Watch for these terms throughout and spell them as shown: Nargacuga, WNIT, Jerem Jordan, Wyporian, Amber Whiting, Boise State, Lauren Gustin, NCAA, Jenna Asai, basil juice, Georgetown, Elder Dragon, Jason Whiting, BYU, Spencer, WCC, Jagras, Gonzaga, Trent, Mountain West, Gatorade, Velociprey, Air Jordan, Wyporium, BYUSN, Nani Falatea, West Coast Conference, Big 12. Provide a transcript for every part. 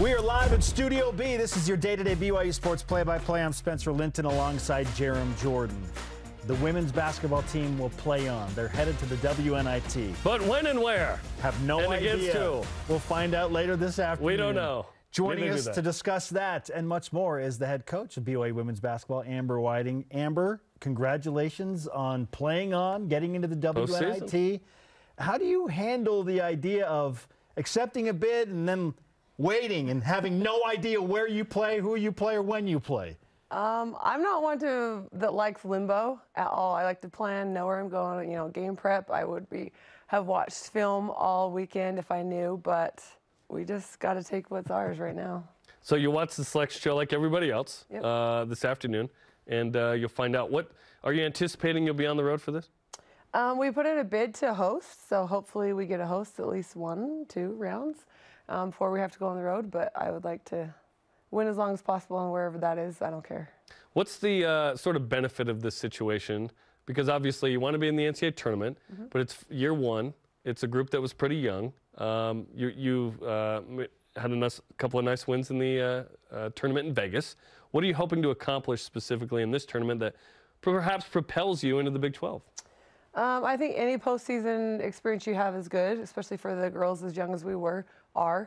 We are live in Studio B. This is your day-to-day BYU sports play-by-play. I'm Spencer Linton alongside Jerem Jordan. The women's basketball team will play on. They're headed to the WNIT. But when and where? Have no idea. And against who? We'll find out later this afternoon. We don't know. Joining us to discuss that and much more is the head coach of BYU women's basketball, Amber Whiting. Amber, congratulations on playing on, getting into the WNIT. How do you handle the idea of accepting a bid and then waiting and having no idea where you play, who you play, or when you play? I'm not one that likes limbo at all. I like to plan, know where I'm going, you know, game prep. I would have watched film all weekend if I knew, but we just got to take what's ours right now. So you'll watch the selection show like everybody else. Yep. This afternoon, and you'll find out. What are you anticipating? You'll be on the road for this? We put in a bid to host, so hopefully we get a host at least 1-2 rounds before we have to go on the road, but I would like to win as long as possible, and wherever that is, I don't care. What's the sort of benefit of this situation? Because obviously you want to be in the NCAA tournament, but it's year one. It's a group that was pretty young. You've had a couple of nice wins in the tournament in Vegas. What are you hoping to accomplish specifically in this tournament that perhaps propels you into the Big 12? I think any postseason experience you have is good, especially for the girls as young as we are.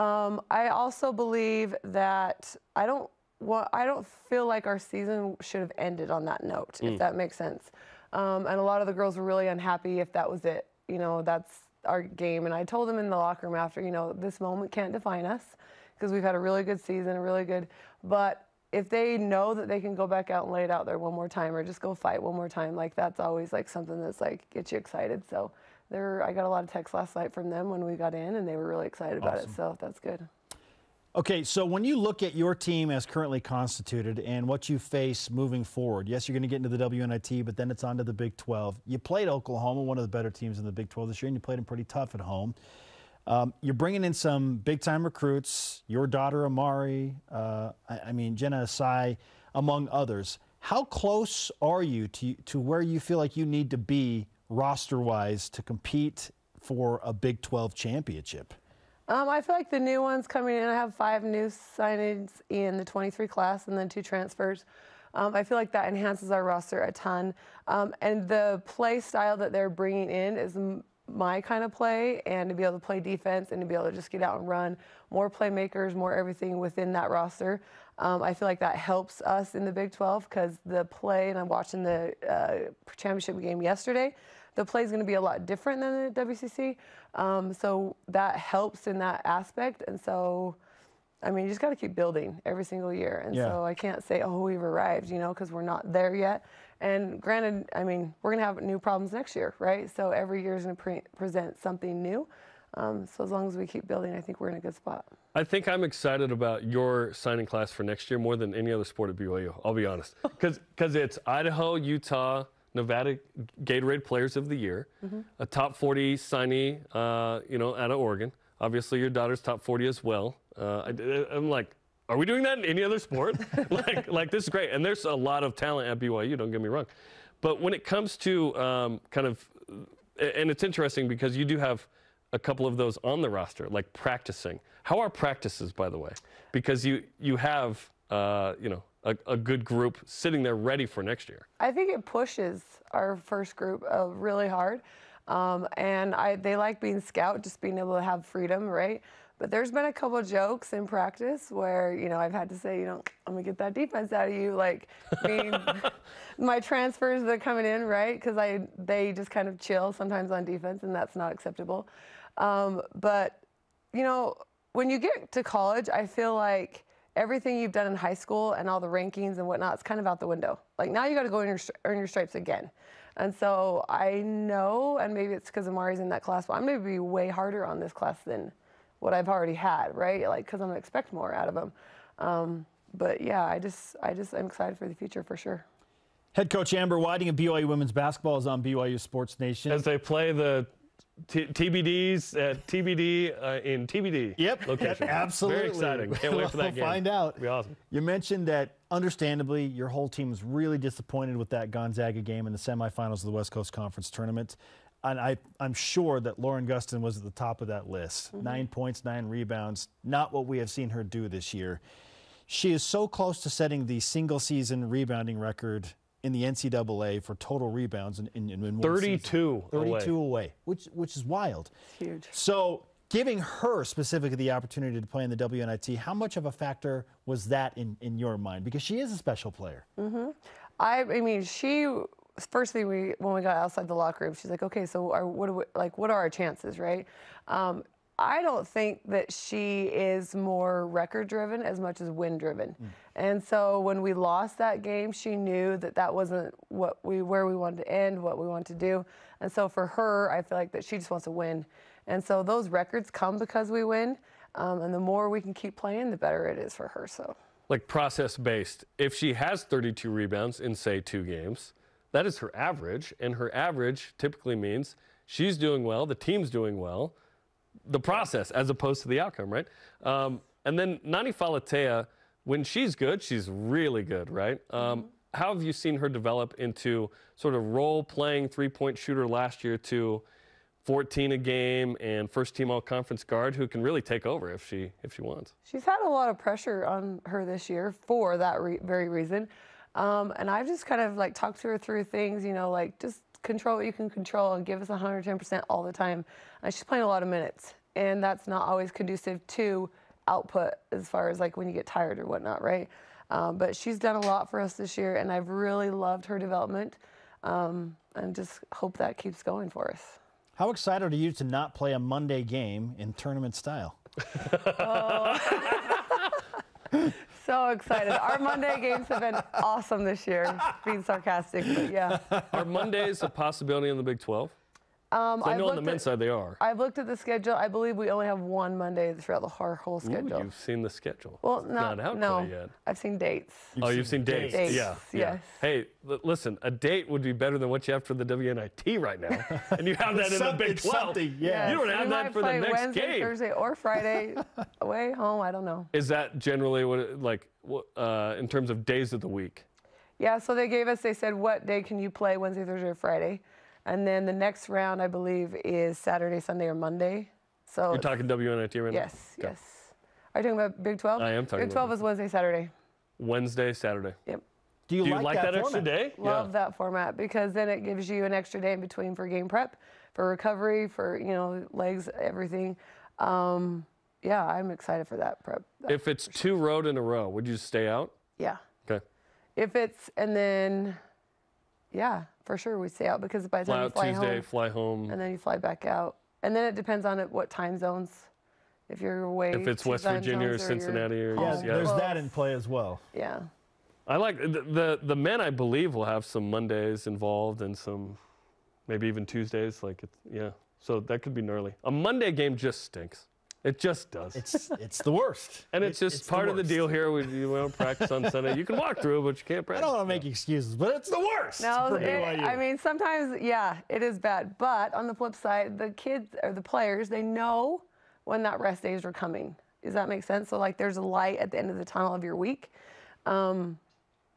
I also believe that I don't feel like our season should have ended on that note, if that makes sense. And a lot of the girls were really unhappy if that was it. You know, that's our game. And I told them in the locker room after, you know, this moment can't define us because we've had a really good season, but if they know that they can go back out and lay it out there one more time or just go fight one more time, like that's always like something that's like gets you excited. So I got a lot of texts last night from them when we got in, and they were really excited about it. So that's good. Okay, so when you look at your team as currently constituted and what you face moving forward, yes, you're going to get into the WNIT, but then it's on to the Big 12. You played Oklahoma, one of the better teams in the Big 12 this year, and you played them pretty tough at home. You're bringing in some big-time recruits, your daughter Amari, I mean Jenna Asai, among others. How close are you to where you feel like you need to be roster-wise to compete for a Big 12 championship? I feel like the new ones coming in, I have 5 new signings in the 23 class and then 2 transfers. I feel like that enhances our roster a ton. And the play style that they're bringing in is my kind of play, and to be able to play defense and to be able to just get out and run, more playmakers, more everything within that roster. I feel like that helps us in the Big 12 because the play, and I'm watching the championship game yesterday, the play is going to be a lot different than the WCC, so that helps in that aspect. And so, I mean, you just got to keep building every single year. And so I can't say, oh, we've arrived, you know, because we're not there yet. And granted, I mean, we're going to have new problems next year, right? So every year is going to present something new. So as long as we keep building, I think we're in a good spot. I think I'm excited about your signing class for next year more than any other sport at BYU, I'll be honest. Because it's Idaho, Utah, Nevada Gatorade Players of the Year, a top 40 signee, you know, out of Oregon. Obviously, your daughter's top 40 as well. I'm like, are we doing that in any other sport? like this is great. And there's a lot of talent at BYU, don't get me wrong. But when it comes to kind of, and it's interesting because you do have a couple of those on the roster, like practicing. How are practices, by the way? Because you have, you know, a good group sitting there ready for next year. I think it pushes our first group really hard. They like being scout, just being able to have freedom, right? But there's been a couple of jokes in practice where, you know, I've had to say, you know, I'm going to get that defense out of you. Like, my transfers that are coming in, right? Because they just kind of chill sometimes on defense, and that's not acceptable. But, you know, when you get to college, I feel like everything you've done in high school and all the rankings and whatnot is kind of out the window. Like, now you got to go earn your stripes again. And so I know, and maybe it's because Amari's in that class, but I'm going to be way harder on this class than what I've already had, right? Like, because I'm going to expect more out of them. But yeah, I'm excited for the future for sure. Head coach Amber Whiting of BYU women's basketball is on BYU Sports Nation as they play the TBDs at TBD in TBD. Yep. Location. Absolutely. Very exciting. Can't wait for that game. We'll find out. It'll be awesome. You mentioned that, understandably, your whole team was really disappointed with that Gonzaga game in the semifinals of the West Coast Conference tournament. And I'm sure that Lauren Gustin was at the top of that list. Mm-hmm. 9 points, 9 rebounds. Not what we have seen her do this year. She is so close to setting the single-season rebounding record in the NCAA for total rebounds in 32 away, which is wild. It's huge. So giving her specifically the opportunity to play in the WNIT, how much of a factor was that in your mind? Because she is a special player. Mm-hmm. I mean, she... First thing when we got outside the locker room, she's like, okay, so what are our chances, right? I don't think that she is more record-driven as much as win-driven. Mm. And so when we lost that game, she knew that that wasn't where we wanted to end, what we wanted to do. And so for her, I feel like that she just wants to win. And so those records come because we win. And the more we can keep playing, the better it is for her. So, like, process-based, if she has 32 rebounds in, say, 2 games, that is her average, and her average typically means she's doing well, the team's doing well, the process as opposed to the outcome, right? And then Nani Falatea, when she's good, she's really good, right? How have you seen her develop into sort of role-playing three-point shooter last year to 14 a game and first-team all-conference guard who can really take over if she wants? She's had a lot of pressure on her this year for that very reason. And I've just kind of like talked to her through things, you know, like just control what you can control and give us 110% all the time. She's playing a lot of minutes, and that's not always conducive to output as far as like when you get tired or whatnot, right? But she's done a lot for us this year, and I've really loved her development, and just hope that keeps going for us. How excited are you to not play a Monday game in tournament style? So excited. Our Monday games have been awesome this year. Being sarcastic, but yeah. Are Mondays a possibility in the Big 12? I know on the men's side they are. I've looked at the schedule. I believe we only have one Monday throughout our whole schedule. Ooh, you've seen the schedule. Well, not out yet. I've seen dates. You've seen dates. Yeah. Yes. Hey, listen, a date would be better than what you have for the WNIT right now. And you have that in the Big 12. Yes. You don't have that for the next Wednesday, game. Thursday, or Friday. Away, home, I don't know. Is that generally what, in terms of days of the week? Yeah, so they said, what day can you play, Wednesday, Thursday, or Friday? And then the next round, I believe, is Saturday, Sunday, or Monday. So you're talking WNIT right now? Yes, okay. Yes. Are you talking about Big 12? I am talking about Big 12 is Wednesday, Saturday. Wednesday, Saturday. Yep. Do you like that extra day? Love that format, because then it gives you an extra day in between for game prep, for recovery, for, you know, legs, everything. Yeah, I'm excited for that prep. If it's two road in a row, would you stay out? Yeah. Okay. If it's, and then, yeah. For sure, we stay out, because by the time you fly home Tuesday, and then you fly back out, and then it depends on what time zones. If you're away, if it's West Virginia or Cincinnati, or there's that in play as well. Yeah, I like the men. I believe will have some Mondays involved and some, maybe even Tuesdays. So that could be gnarly. A Monday game just stinks. It just does. It's the worst. And it's part of the deal here. We don't practice on Sunday. You can walk through, but you can't practice. I don't want to make excuses, but it's the worst. No, I mean, sometimes, yeah, it is bad. But on the flip side, the kids or the players, they know when that rest days are coming. Does that make sense? So, like, there's a light at the end of the tunnel of your week.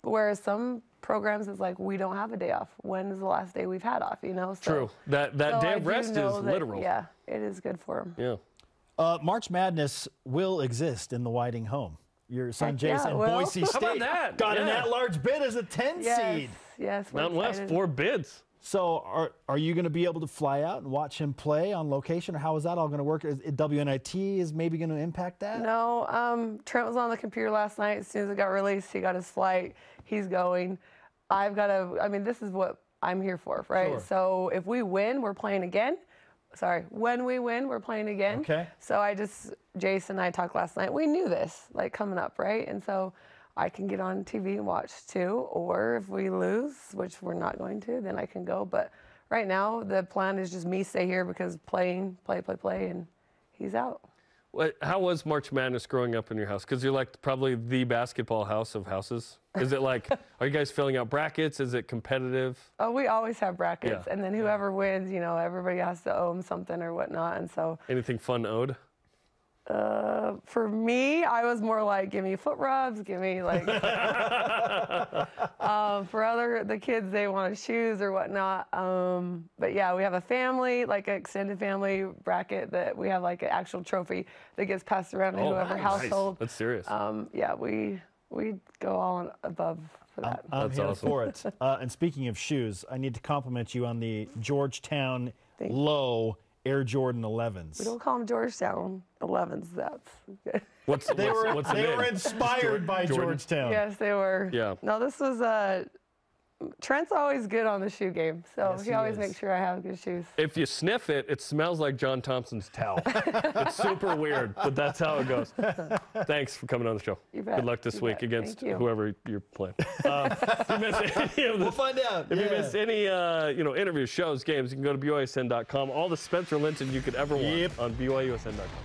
Whereas some programs, it's like, we don't have a day off. When is the last day we've had off, you know? So, true. That day of rest is literal. Yeah, it is good for them. Yeah. March Madness will exist in the Whiting home. Your son Jason, Boise State, got an at-large bid as a 10 seed. Yes, Mountain West, 4 bids. So are you going to be able to fly out and watch him play on location, or how is that all going to work? WNIT is maybe going to impact that? No, Trent was on the computer last night. As soon as it got released, he got his flight. He's going. This is what I'm here for, right? Sure. So if we win, we're playing again. Sorry, when we win, we're playing again. Okay. So Jason and I talked last night. We knew this, like, coming up, right? And so I can get on TV and watch too, or if we lose, which we're not going to, then I can go. But right now, the plan is just me stay here, because play, and he's out. How was March Madness growing up in your house? Because you're, like, probably the basketball house of houses. Is it like, are you guys filling out brackets? Is it competitive? Oh, we always have brackets. Yeah. And then whoever wins, you know, everybody has to owe them something or whatnot. And so. Anything fun owed? For me, I was more like, give me foot rubs, give me like. For the kids, they wanted shoes or whatnot. But yeah, we have a family, like an extended family bracket that we have like an actual trophy that gets passed around to whoever household. That's serious. Yeah, we go all above. That. I'm here for it. And speaking of shoes, I need to compliment you on the Georgetown low Air Jordan 11s. We don't call them Georgetown 11s. That's good. They were inspired by Georgetown. Yes, they were. Yeah. No, this was Trent's always good on the shoe game, so yes, he always makes sure I have good shoes. If you sniff it, it smells like John Thompson's towel. It's super weird, but that's how it goes. Thanks for coming on the show. You bet. Good luck this week against whoever you're playing. If you missed any of this, we'll find out. If you missed any interviews, shows, games, you can go to BYUSN.com. All the Spencer Linton you could ever want on BYUSN.com.